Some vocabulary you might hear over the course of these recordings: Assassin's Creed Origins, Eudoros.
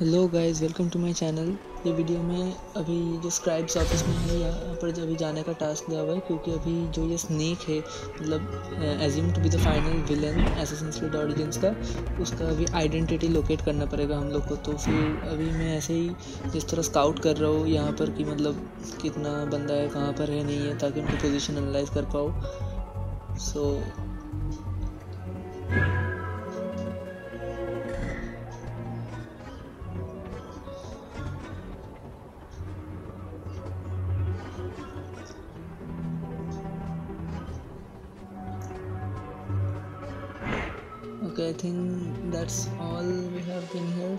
Hello guys, welcome to my channel. ये video में अभी जो स्क्राइब्स ऑफिस में है यहाँ पर अभी जाने का टास्क दिया हुआ है, क्योंकि अभी जो ये स्नेक है मतलब assume to be the final villain Assassin's Creed Origins का, उसका अभी आइडेंटिटी लोकेट करना पड़ेगा हम लोग को। तो फिर अभी मैं ऐसे ही जिस तरह स्काउट कर रहा हूँ यहाँ पर कि मतलब कितना बंदा है, कहाँ पर है, नहीं है, ताकि उनकी पोजिशन एनालाइज कर पाओ। I think that's all we have been here।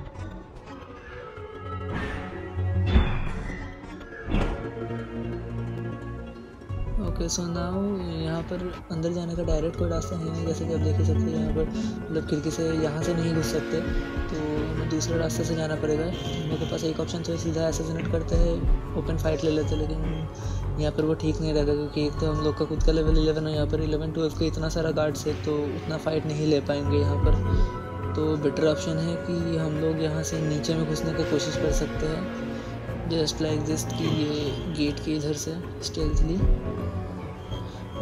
Okay so now यहाँ पर अंदर जाने का डायरेक्ट कोई रास्ता है नहीं, जैसे कि आप देख ही सकते हैं यहाँ पर मतलब खिड़की से यहाँ से नहीं घुस सकते, तो हमें दूसरे रास्ते से जाना पड़ेगा। मेरे पास एक ऑप्शन तो सीधा असैसिनेट करते हैं, ओपन फाइट ले लेते हैं, लेकिन यहाँ पर वो ठीक नहीं रहेगा, क्योंकि एक तो हम लोग का खुद का लेवल 11 है, यहाँ पर 11-12 का इतना सारा गार्ड्स है, तो उतना फाइट नहीं ले पाएंगे यहाँ पर। तो बेटर ऑप्शन है कि हम लोग यहाँ से नीचे में घुसने की कोशिश कर सकते हैं, जस्ट लाइक दिस, कि ये गेट के इधर से स्टेल्थली।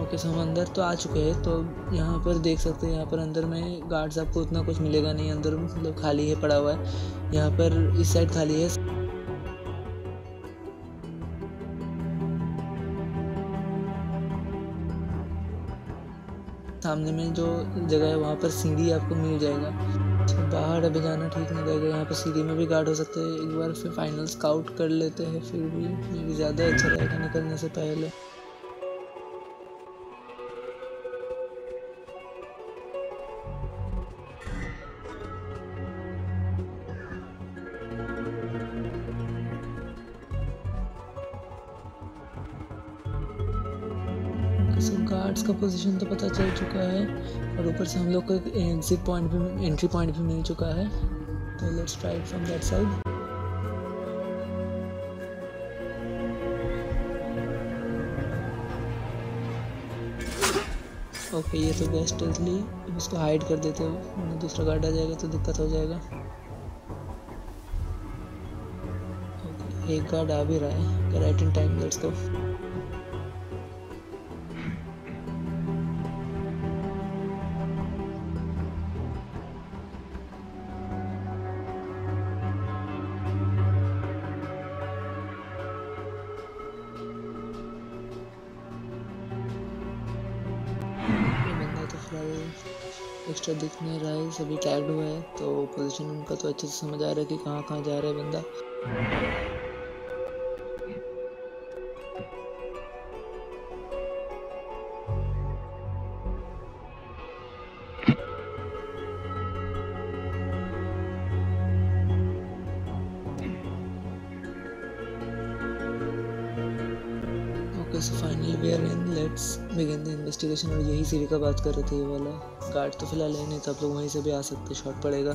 ओके सो हम अंदर तो आ चुके हैं, तो यहाँ पर देख सकते हैं यहाँ पर अंदर में गार्ड्स आपको उतना कुछ मिलेगा नहीं, अंदर मतलब खाली है, पड़ा हुआ है। यहाँ पर इस साइड खाली है। सामने में जो जगह है वहाँ पर सीढ़ी आपको मिल जाएगा, बाहर अभी जाना ठीक नहीं रहेगा। यहाँ पर सीढ़ी में भी गार्ड हो सकते हैं, एक बार फिर फाइनल स्काउट कर लेते हैं, फिर भी ज़्यादा अच्छा रहेगा निकलने से पहले। गार्ड्स का पोजीशन तो पता चल चुका है, और ऊपर से हम लोग को एक एग्जिट पॉइंट भी, एंट्री पॉइंट भी मिल चुका है। तो let's try from that side. Okay ये तो गैस टेल्थली, इसको हाइड कर देते हो, दूसरा गार्ड आ जाएगा तो दिक्कत हो जाएगा। ओके एक गार्ड आ भी रहा है right in time, let's go. Extra दिख नहीं रहा है, सभी टैग हुए हैं, तो पोजीशन उनका तो अच्छे से समझ आ रहा है कि कहाँ कहाँ जा रहा है बंदा। So finally we are in, let's begin the investigation। और यही सीढ़ी का बात कर रहे थे, ये वाला गार्ड तो फिलहाल है नहीं, तो आप लोग वहीं से भी आ सकते, शॉट पड़ेगा।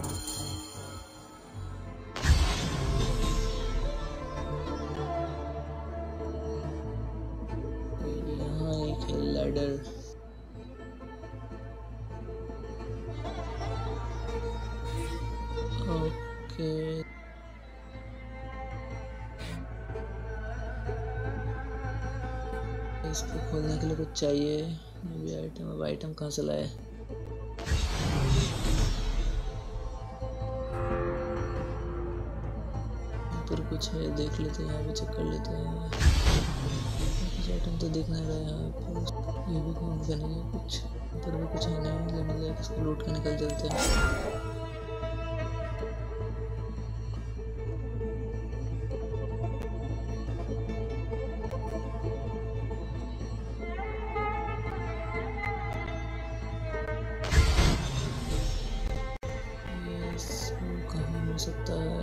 यहाँ एक है लैडर, ओके इसको खोलने के लिए कुछ चाहिए। ये आइटम, अब आइटम कहाँ से लाए? ऊपर कुछ है, देख लेते हैं, यहाँ भी चेक कर लेते हैं। कुछ आइटम तो दिख नहीं रहा है यहाँ पर, ये भी कौन बनेगा कुछ, ऊपर भी कुछ है नहीं, ले मतलब इसको लूट के निकल चलते हैं। सकता है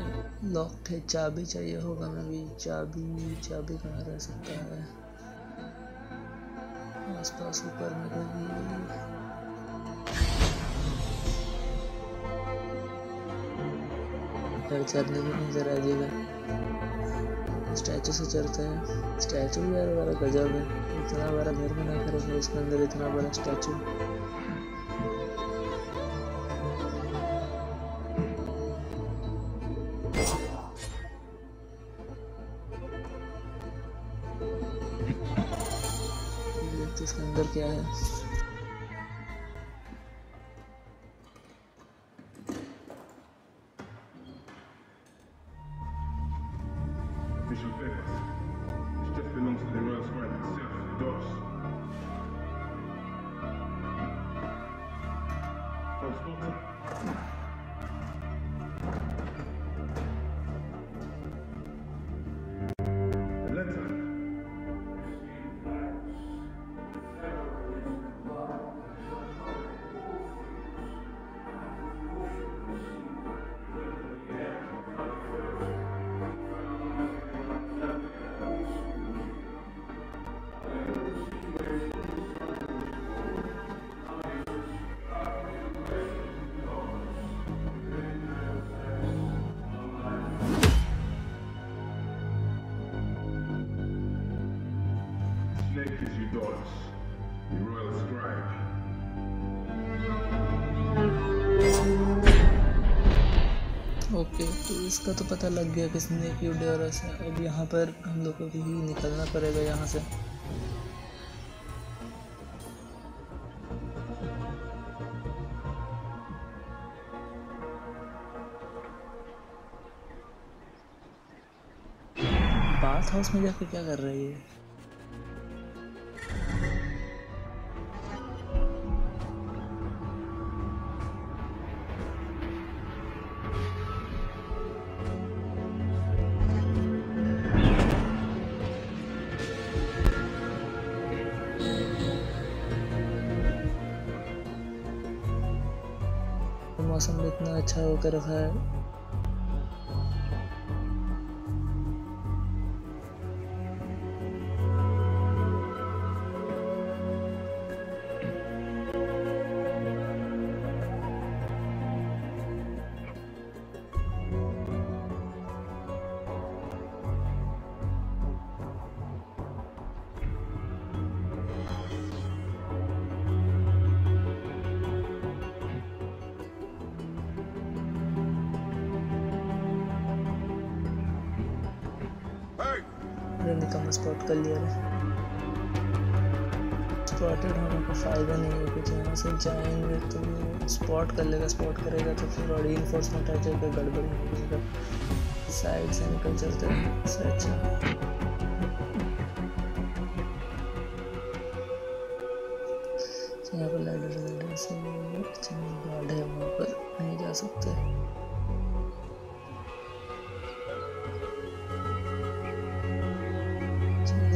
लॉक है, चाबी चाहिए होगा, मैं भी चाबी कहाँ रह सकता है? आसपास ऊपर में कहीं चढ़ने में नजर आ जाएगा। स्टैचू से चढ़ते हैं, स्टैचू यार बड़ा गजब है, इतना बड़ा घर बना कर उसके अंदर इतना बड़ा स्टैचू। तो इसके अंदर क्या है? ओके, तो इसका तो पता लग गया कि स्नेक यूडोरस है। अब यहाँ पर हम लोगों को ही निकलना पड़ेगा यहाँ से। बाथ हाउस में जाके क्या कर रही है? मौसम भी इतना अच्छा होकर रखा है। स्पॉट कर लिया है। स्पॉटेड होने का फायदा नहीं है कुछ। यहाँ से जाएंगे तो स्पॉट कर लेगा, स्पॉट करेगा तो फिर और रीइंफोर्समेंट आ जाएगा, गड़बड़ी हो जाएगा। साइड से निकल चलते हैं, इससे अच्छा। यहाँ पर लैडर लैडर से गार्ड है, वहाँ पर नहीं जा सकते।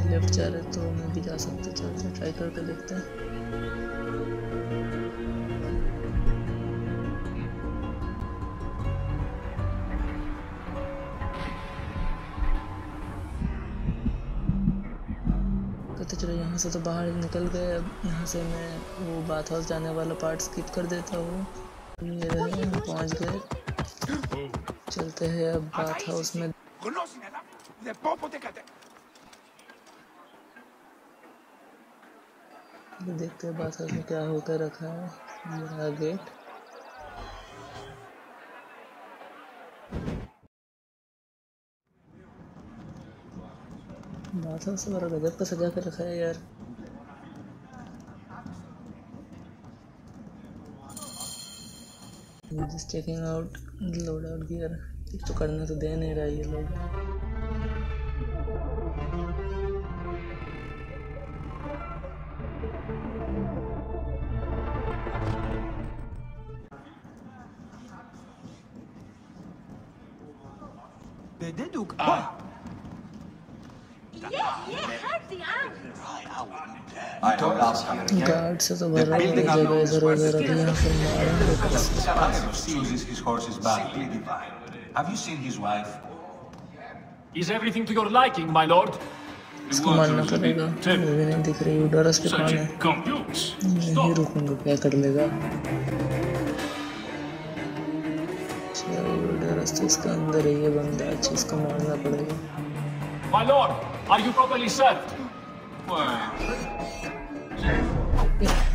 लेफ्ट जा रहे तो मैं भी जा सकते। चलते ट्राई करके देखते हैं। कहते चलो यहाँ से तो बाहर निकल गए। अब यहाँ से मैं वो बाथ हाउस जाने वाला पार्ट स्किप कर देता हूँ। ये रहे, हम पहुँच गए। चलते हैं अब बाथ हाउस में। देखते हैं बात में क्या होकर रखा है। मेरा गेट बात से बड़ा गजब का सजा कर रखा है यार। Just checking out load out gear. कुछ तो करना तो दे नहीं रहा ये लोग। गार्ड से तो भर रहा है जगह इधर उधर। अभी यहाँ पर मारेंगे। इसको मारना पड़ेगा, वो भी नहीं दिख रही। यूडोरस पे कौन है? नहीं रुकूंगा, क्या कर लेगा? यूडोरस तो इसका अंदर है ये बंदा। अच्छा, इसको मारना पड़ेगा। My lord, are you properly served?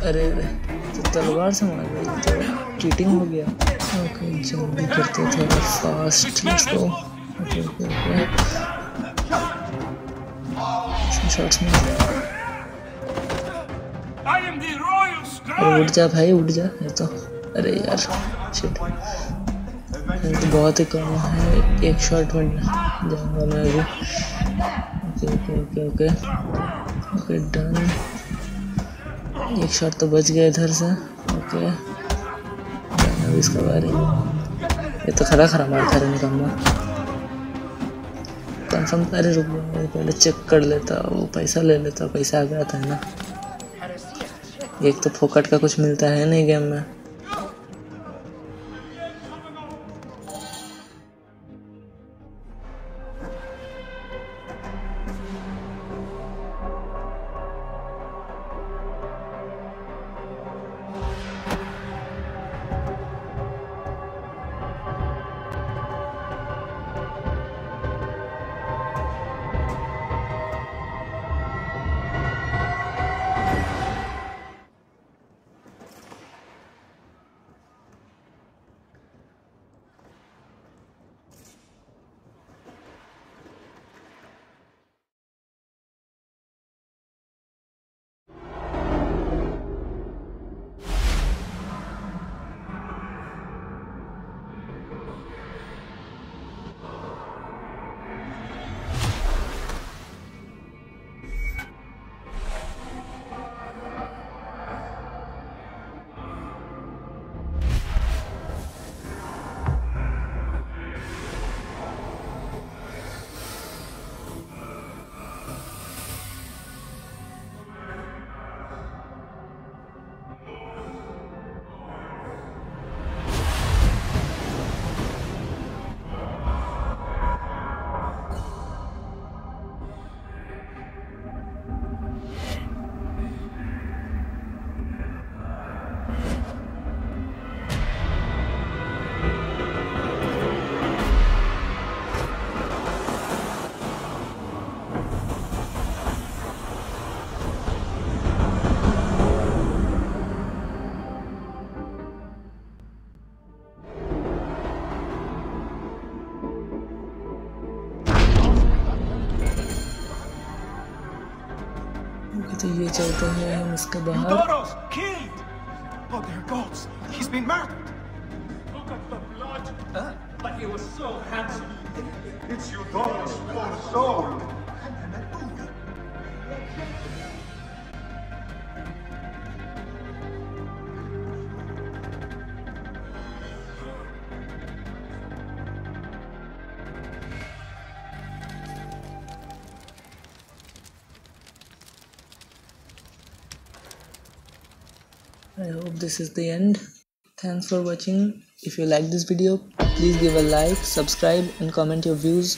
अरे तो तलवार से मार रही तो चीटिंग हो गया। ओके, जल्दी करते थे फास्ट इसको। शॉट्स में उड़ जा भाई उड़ जा। ये तो अरे यार शिट तो बहुत ही कम है। एक शॉट वन जाऊंगा मैं अभी। Okay okay okay okay okay done. एक शॉट तो बच गया इधर से। ओके अब इसका बारी। ये तो खरा खरा मारता रहा निकम्मा। कंफर्म अरे रुक मैं पहले चेक कर लेता। वो पैसा ले लेता। पैसा आ गया था ना। एक तो फोकट का कुछ मिलता है नहीं गेम में। तो ये चलते हैं हम इसके बाहर। Eudoros killed! Oh, they're gods. He's been murdered. Look at the blood. But he was so handsome. It's Eudoros for soul. I hope this is the end. Thanks for watching. If you like this video, please give a like, subscribe and comment your views.